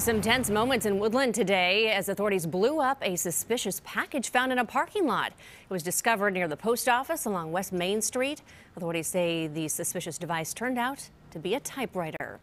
Some tense moments in Woodland today as authorities blew up a suspicious package found in a parking lot. It was discovered near the post office along West Main Street. Authorities say the suspicious device turned out to be a typewriter.